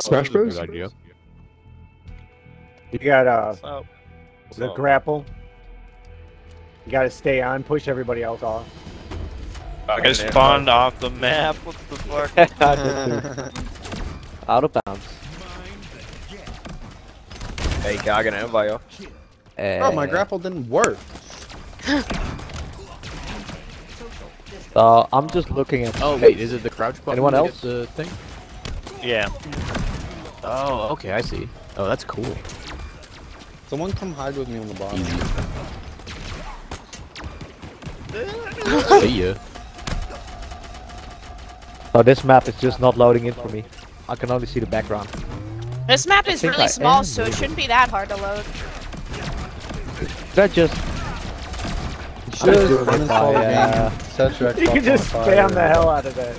Smash Bros? Good idea. You got the grapple. You gotta stay on, push everybody else off. I got spawned off the map. What the fuck? Out of bounds. Hey, I got an invite. Oh, my grapple didn't work. I'm just looking at. Oh wait, is it the crouch button? Anyone else? The thing? Yeah. Oh, okay, I see. Oh, that's cool. Someone come hide with me on the bottom. See ya. Oh, this map is just not loading in for me. I can only see the background. This map is really small, so it shouldn't be that hard to load. That just. You can just spam the hell out of it.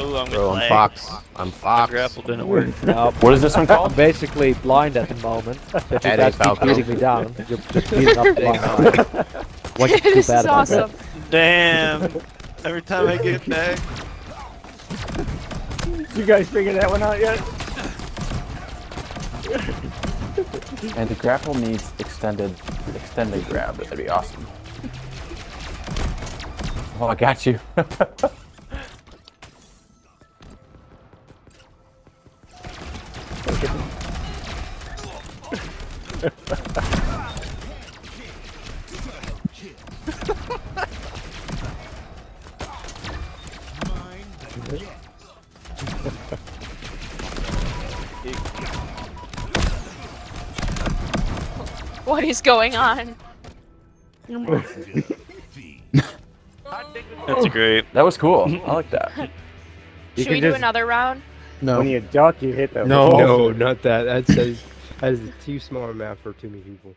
Ooh, I'm Fox. I'm Fox. The grapple didn't work. No, what is this one called? I'm basically blind at the moment. So if you guys keep beating me down, you're just beating up blind. This is awesome. Damn. Every time I get back. You guys figured that one out yet? And the grapple needs extended grab. That'd be awesome. Oh, I got you. What is going on? That's great. That was cool. I like that. Should we do another round? No. When you duck, you hit that. No, not that. That is too small a map for too many people.